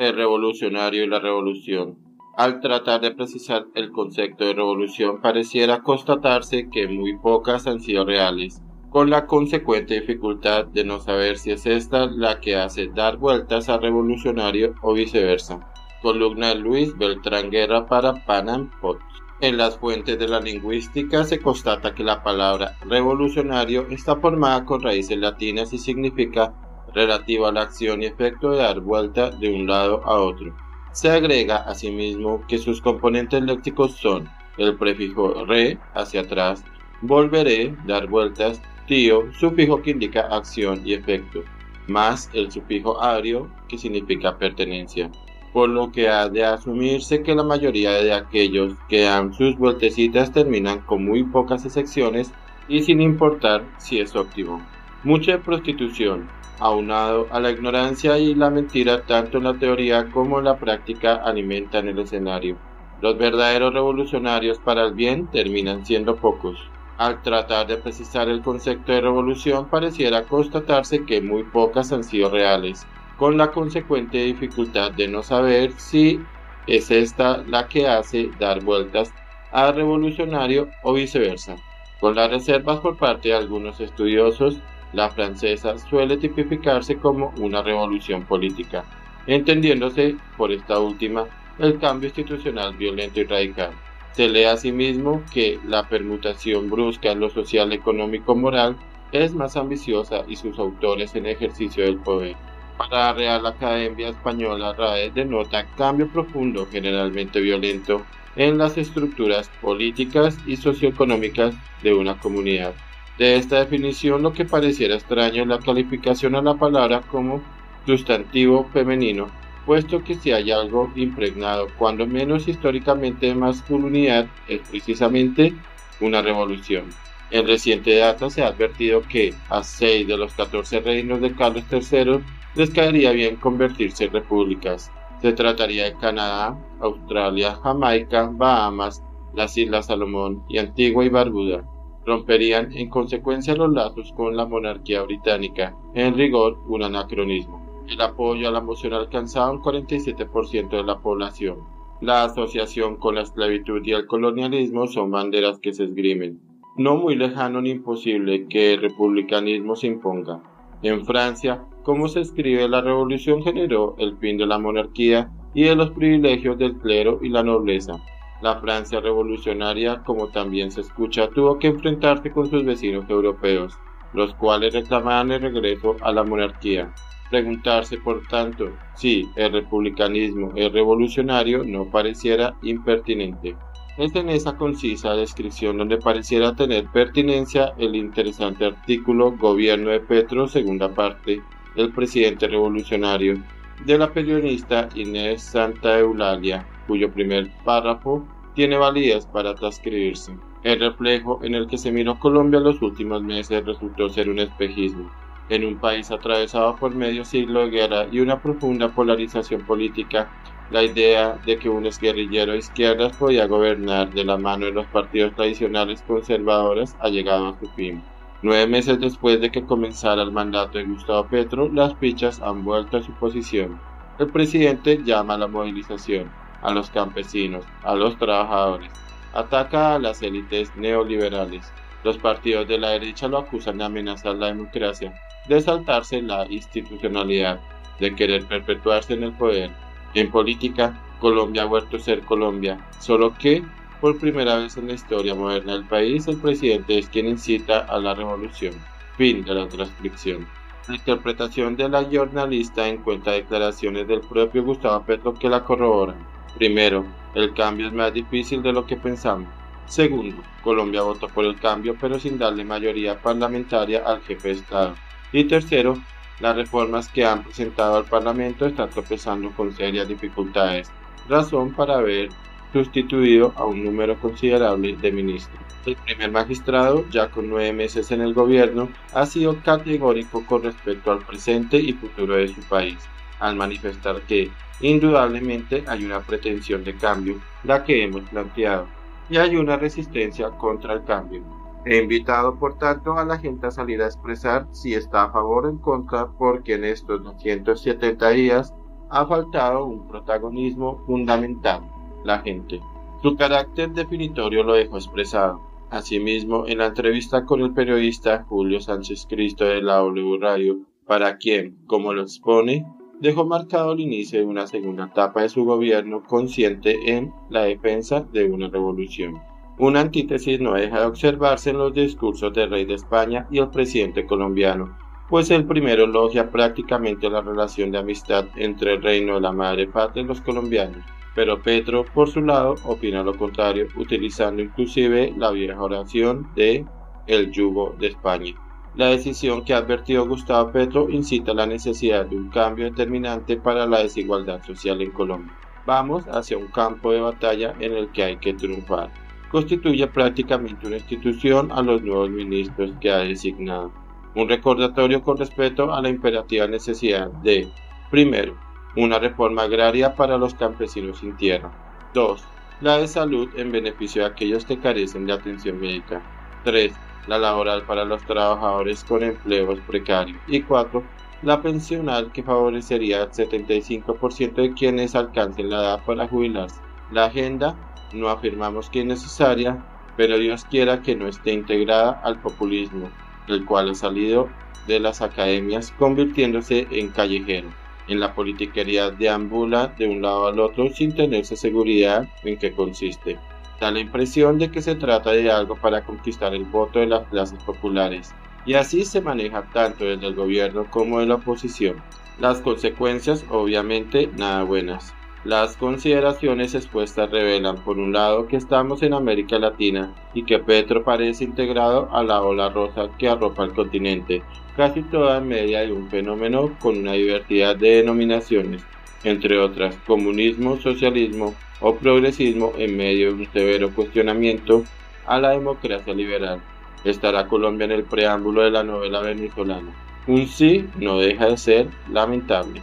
el revolucionario y la revolución. Al tratar de precisar el concepto de revolución, pareciera constatarse que muy pocas han sido reales, con la consecuente dificultad de no saber si es esta la que hace dar vueltas al revolucionario o viceversa. Columna de Luis Beltrán Guerra para Panam Post. En las fuentes de la lingüística se constata que la palabra revolucionario está formada con raíces latinas y significa relativo a la acción y efecto de dar vuelta de un lado a otro. Se agrega asimismo que sus componentes léxicos son el prefijo re, hacia atrás, volveré, dar vueltas, tío, sufijo que indica acción y efecto, más el sufijo ario, que significa pertenencia, por lo que ha de asumirse que la mayoría de aquellos que dan sus vueltecitas terminan con muy pocas excepciones y sin importar si es óptimo. Mucha prostitución, aunado a la ignorancia y la mentira tanto en la teoría como en la práctica alimentan el escenario. Los verdaderos revolucionarios para el bien terminan siendo pocos. Al tratar de precisar el concepto de revolución, pareciera constatarse que muy pocas han sido reales, con la consecuente dificultad de no saber si es esta la que hace dar vueltas al revolucionario o viceversa. Con las reservas por parte de algunos estudiosos, la francesa suele tipificarse como una revolución política, entendiéndose por esta última el cambio institucional violento y radical. Se lee asimismo que la permutación brusca en lo social, económico, moral es más ambiciosa y sus autores en ejercicio del poder. Para la Real Academia Española, RAE denota cambio profundo, generalmente violento, en las estructuras políticas y socioeconómicas de una comunidad. De esta definición, lo que pareciera extraño es la calificación a la palabra como sustantivo femenino, puesto que si hay algo impregnado, cuando menos históricamente, de masculinidad, es precisamente una revolución. En reciente data se ha advertido que a 6 de los 14 reinos de Carlos III les caería bien convertirse en repúblicas. Se trataría de Canadá, Australia, Jamaica, Bahamas, las Islas Salomón y Antigua y Barbuda. Romperían en consecuencia los lazos con la monarquía británica, en rigor un anacronismo. El apoyo a la moción alcanzaba un 47% de la población. La asociación con la esclavitud y el colonialismo son banderas que se esgrimen. No muy lejano ni imposible que el republicanismo se imponga. En Francia, como se escribe, la revolución generó el fin de la monarquía y de los privilegios del clero y la nobleza. La Francia revolucionaria, como también se escucha, tuvo que enfrentarse con sus vecinos europeos, los cuales reclamaban el regreso a la monarquía. Preguntarse, por tanto, si el republicanismo es revolucionario no pareciera impertinente. Es en esa concisa descripción donde pareciera tener pertinencia el interesante artículo Gobierno de Petro, segunda parte, el presidente revolucionario, de la periodista Inés Santa Eulalia, cuyo primer párrafo tiene validez para transcribirse. El reflejo en el que se miró Colombia en los últimos meses resultó ser un espejismo. En un país atravesado por medio siglo de guerra y una profunda polarización política, la idea de que un exguerrillero de izquierdas podía gobernar de la mano de los partidos tradicionales conservadores ha llegado a su fin. 9 meses después de que comenzara el mandato de Gustavo Petro, las fichas han vuelto a su posición. El presidente llama a la movilización, a los campesinos, a los trabajadores. Ataca a las élites neoliberales. Los partidos de la derecha lo acusan de amenazar la democracia, de saltarse la institucionalidad, de querer perpetuarse en el poder. En política, Colombia ha vuelto a ser Colombia, solo que, por primera vez en la historia moderna del país, el presidente es quien incita a la revolución. Fin de la transcripción. La interpretación de la jornalista encuentra declaraciones del propio Gustavo Petro que la corroboran. Primero, el cambio es más difícil de lo que pensamos. Segundo, Colombia votó por el cambio pero sin darle mayoría parlamentaria al jefe de Estado. Y tercero, las reformas que han presentado al Parlamento están tropezando con serias dificultades, razón para haber sustituido a un número considerable de ministros. El primer magistrado, ya con 9 meses en el gobierno, ha sido categórico con respecto al presente y futuro de su país, al manifestar que indudablemente hay una pretensión de cambio, la que hemos planteado, y hay una resistencia contra el cambio. He invitado, por tanto, a la gente a salir a expresar si está a favor o en contra, porque en estos 270 días ha faltado un protagonismo fundamental: la gente. Su carácter definitorio lo dejó expresado. Asimismo, en la entrevista con el periodista Julio Sánchez Cristo de la W Radio, para quien, como lo expone, dejó marcado el inicio de una segunda etapa de su gobierno consciente en la defensa de una revolución. Una antítesis no deja de observarse en los discursos del rey de España y el presidente colombiano, pues el primero elogia prácticamente la relación de amistad entre el reino de la madre patria y los colombianos, pero Petro, por su lado, opina lo contrario, utilizando inclusive la vieja oración de el yugo de España. La decisión que ha advertido Gustavo Petro incita a la necesidad de un cambio determinante para la desigualdad social en Colombia. Vamos hacia un campo de batalla en el que hay que triunfar. Constituye prácticamente una institución a los nuevos ministros que ha designado. Un recordatorio con respecto a la imperativa necesidad de: primero, una reforma agraria para los campesinos sin tierra; 2, la de salud en beneficio de aquellos que carecen de atención médica; 3, la laboral para los trabajadores con empleos precarios; y 4, la pensional, que favorecería al 75% de quienes alcancen la edad para jubilarse. La agenda no afirmamos que es necesaria, pero Dios quiera que no esté integrada al populismo, el cual ha salido de las academias convirtiéndose en callejero, en la politiquería deambula de un lado al otro sin tenerse seguridad en qué consiste. Da la impresión de que se trata de algo para conquistar el voto de las clases populares, y así se maneja tanto desde el gobierno como de la oposición. Las consecuencias, obviamente, nada buenas. Las consideraciones expuestas revelan, por un lado, que estamos en América Latina y que Petro parece integrado a la ola rosa que arropa el continente, casi toda en medio de un fenómeno con una diversidad de denominaciones, entre otras, comunismo, socialismo o progresismo, en medio de un severo cuestionamiento a la democracia liberal. Estará Colombia en el preámbulo de la novela venezolana. Un sí no deja de ser lamentable.